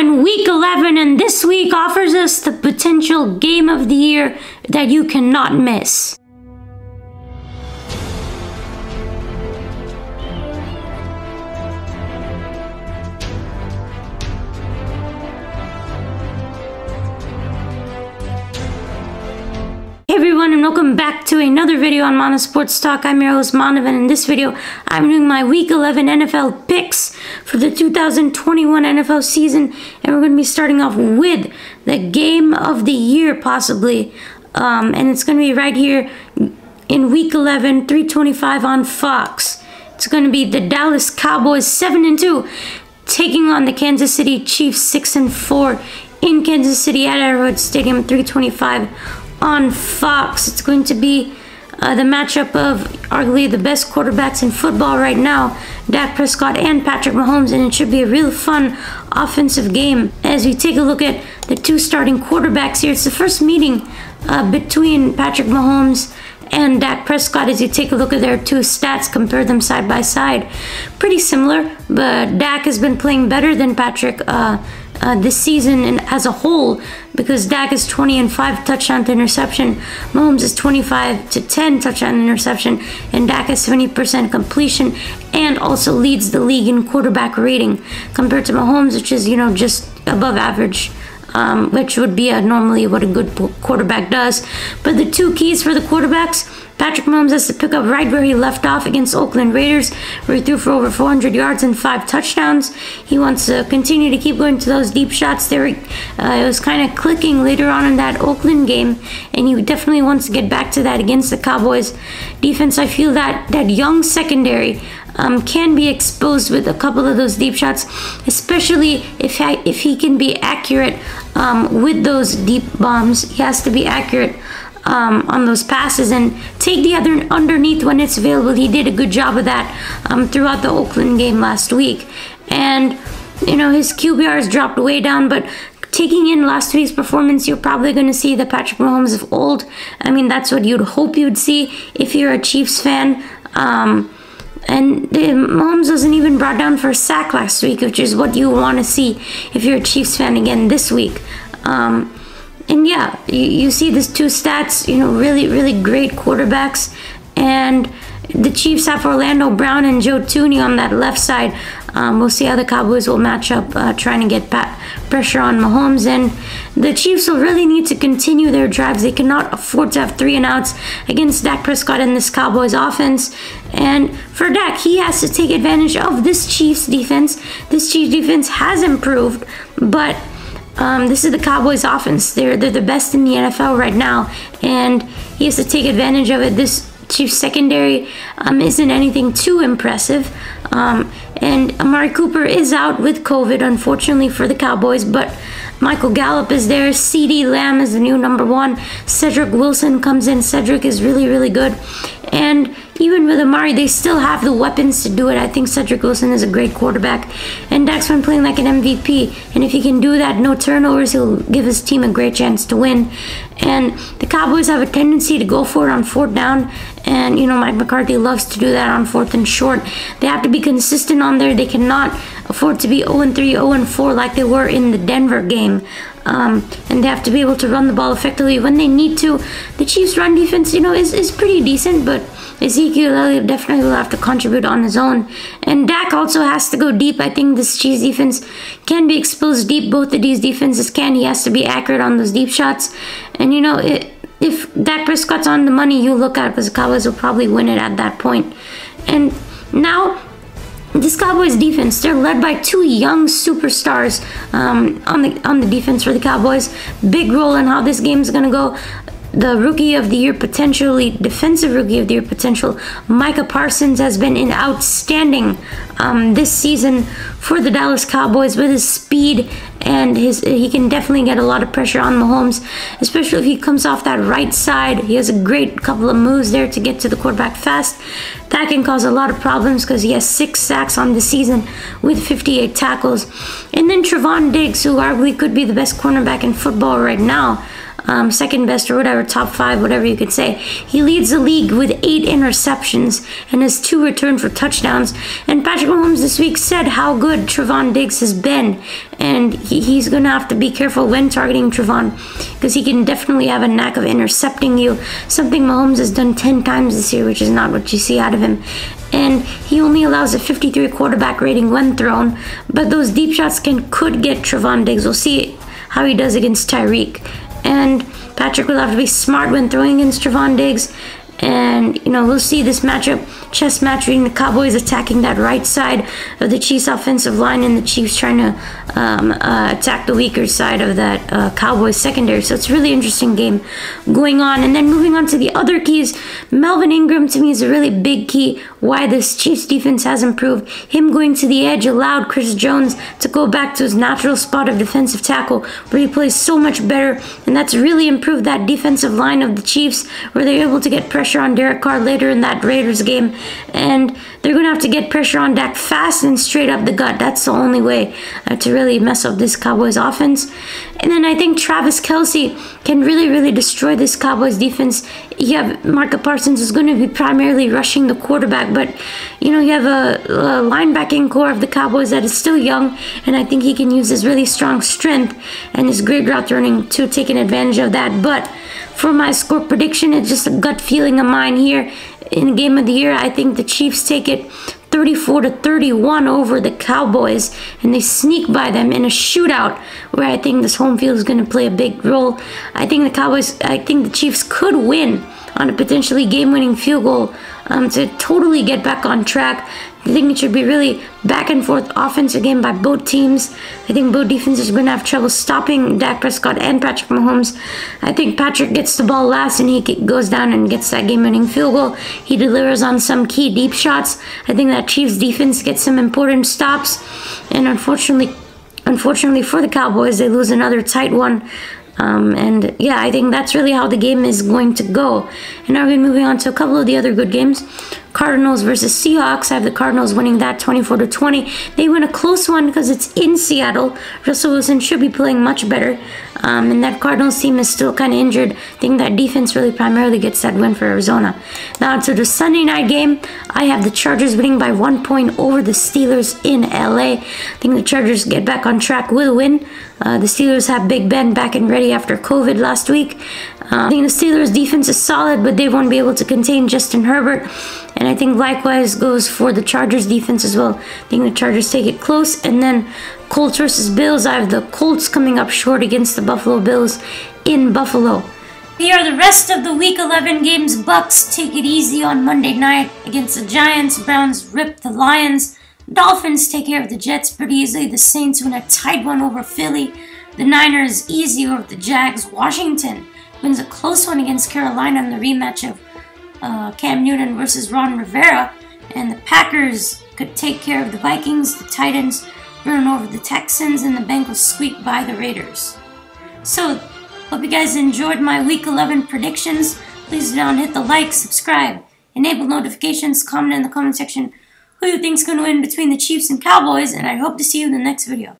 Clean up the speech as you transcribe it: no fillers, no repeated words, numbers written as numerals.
on week 11, and this week offers us the potential game of the year that you cannot miss. Hey everyone, and welcome back to another video on Maanav's Sports Talk. I'm your host Maanavan, and in this video I'm doing my week 11 NFL picks for the 2021 NFL season, and we're going to be starting off with the game of the year possibly, and it's going to be right here in week 11, 3:25 on Fox. It's going to be the Dallas Cowboys 7-2 taking on the Kansas City Chiefs 6-4 in Kansas City at Arrowhead Stadium, 3:25 on Fox. It's going to be the matchup of arguably the best quarterbacks in football right now, Dak Prescott and Patrick Mahomes, and it should be a real fun offensive game as we take a look at the two starting quarterbacks here. It's the first meeting between Patrick Mahomes and Dak Prescott. As you take a look at their two stats, compare them side by side, pretty similar, but Dak has been playing better than Patrick this season and as a whole, because Dak is 20-5 touchdown to interception, Mahomes is 25-10 touchdown to interception, and Dak has 70% completion and also leads the league in quarterback rating compared to Mahomes, which is, you know, just above average, which would be normally what a good quarterback does. But the two keys for the quarterbacks: Patrick Mahomes has to pick up right where he left off against Oakland Raiders, where he threw for over 400 yards and 5 touchdowns. He wants to continue to keep going to those deep shots. There, it was kind of clicking later on in that Oakland game, and he definitely wants to get back to that against the Cowboys defense. I feel that that young secondary can be exposed with a couple of those deep shots, especially if he can be accurate with those deep bombs. He has to be accurate on those passes and take the other underneath when it's available. He did a good job of that throughout the Oakland game last week, and you know, his QBR has dropped way down, but taking in last week's performance, you're probably going to see the Patrick Mahomes of old. I mean, that's what you'd hope you'd see if you're a Chiefs fan. And Mahomes wasn't even brought down for a sack last week, which is what you want to see if you're a Chiefs fan again this week. And yeah, you see these two stats, you know, really, really great quarterbacks. And the Chiefs have Orlando Brown and Joe Thuney on that left side. We'll see how the Cowboys will match up, trying to get pressure on Mahomes. And the Chiefs will really need to continue their drives. They cannot afford to have 3-and-outs against Dak Prescott and this Cowboys offense. And for Dak, he has to take advantage of this Chiefs defense. This Chiefs defense has improved, but this is the Cowboys offense. They're the best in the NFL right now, and he has to take advantage of it. This Chiefs secondary isn't anything too impressive, and Amari Cooper is out with COVID, unfortunately, for the Cowboys, but Michael Gallup is there. CeeDee Lamb is the new #1. Cedric Wilson comes in. Cedric is really, really good, and even with Amari, they still have the weapons to do it. I think Cedric Wilson is a great quarterback, and Dak's been playing like an MVP, and if he can do that, no turnovers, he'll give his team a great chance to win. And the Cowboys have a tendency to go for it on 4th down, and you know, Mike McCarthy loves to do that on 4th and short. They have to be consistent on there. They cannot afford to be 0-3, 0-4 like they were in the Denver game. And they have to be able to run the ball effectively when they need to. The Chiefs' run defense, you know, is pretty decent, but Ezekiel Elliott definitely will have to contribute on his own. And Dak also has to go deep. I think this Chiefs defense can be exposed deep. Both of these defenses can. He has to be accurate on those deep shots. And, you know, if Dak Prescott's on the money, you look out, because the Cowboys will probably win it at that point. And now, this Cowboys defense, they're led by two young superstars on the defense for the Cowboys. Big role in how this game's going to go. The Rookie of the Year, potentially Defensive Rookie of the Year potential, Micah Parsons has been in outstanding this season for the Dallas Cowboys with his speed, and he can definitely get a lot of pressure on Mahomes, especially if he comes off that right side. He has a great couple of moves there to get to the quarterback fast. That can cause a lot of problems because he has 6 sacks on the season with 58 tackles. And then Trevon Diggs, who arguably could be the best cornerback in football right now. second best or whatever, top five, whatever you could say. He leads the league with 8 interceptions and has 2 returned for touchdowns. And Patrick Mahomes this week said how good Trevon Diggs has been, and he's going to have to be careful when targeting Trevon, because he can definitely have a knack of intercepting you, something Mahomes has done 10 times this year, which is not what you see out of him. And he only allows a 53 quarterback rating when thrown, but those deep shots could get Trevon Diggs. We'll see how he does against Tyreek. And Patrick will have to be smart when throwing against Trevon Diggs. And, you know, we'll see this matchup, chess match, reading the Cowboys attacking that right side of the Chiefs' offensive line, and the Chiefs trying to attack the weaker side of that Cowboys secondary. So it's a really interesting game going on. And then moving on to the other keys, Melvin Ingram to me is a really big key why this Chiefs defense has improved. Him going to the edge allowed Chris Jones to go back to his natural spot of defensive tackle, where he plays so much better, and that's really improved that defensive line of the Chiefs, where they're able to get pressure on Derek Carr later in that Raiders game, and they're going to have to get pressure on Dak fast and straight up the gut. That's the only way to really mess up this Cowboys offense. And then I think Travis Kelce can really destroy this Cowboys defense. You have Micah Parsons, is going to be primarily rushing the quarterback, but you know, you have a linebacking core of the Cowboys that is still young, and I think he can use his really strong strength and his great route running to taking advantage of that. But for my score prediction, it's just a gut feeling of mine here. In Game of the Year, I think the Chiefs take it 34-31 over the Cowboys, and they sneak by them in a shootout, where I think this home field is going to play a big role. I think the Chiefs could win on a potentially game-winning field goal to totally get back on track. I think it should be really back and forth offensive game by both teams. I think both defenses are going to have trouble stopping Dak Prescott and Patrick Mahomes. I think Patrick gets the ball last, and he goes down and gets that game-winning field goal. He delivers on some key deep shots. I think that Chiefs defense gets some important stops, and unfortunately for the Cowboys, they lose another tight one. And yeah, I think that's really how the game is going to go. And now we're moving on to a couple of the other good games. Cardinals versus Seahawks. I have the Cardinals winning that 24-20. They win a close one because it's in Seattle. Russell Wilson should be playing much better. And that Cardinals team is still kind of injured. I think that defense really primarily gets that win for Arizona. Now to the Sunday night game, I have the Chargers winning by 1 point over the Steelers in LA. I think the Chargers get back on track, will win. The Steelers have Big Ben back and ready after COVID last week. I think the Steelers defense is solid, but they won't be able to contain Justin Herbert. And I think likewise goes for the Chargers defense as well. I think the Chargers take it close. And then Colts versus Bills. I have the Colts coming up short against the Buffalo Bills in Buffalo. Here are the rest of the Week 11 games. Bucks take it easy on Monday night against the Giants. Browns rip the Lions. Dolphins take care of the Jets pretty easily. The Saints win a tight one over Philly. The Niners easy over the Jags. Washington wins a close one against Carolina in the rematch of Cam Newton versus Ron Rivera. And the Packers could take care of the Vikings. The Titans run over the Texans, and the Bengals squeak by the Raiders. So, hope you guys enjoyed my Week 11 predictions. Please don't hit the like, subscribe, enable notifications, comment in the comment section who you think's going to win between the Chiefs and Cowboys, and I hope to see you in the next video.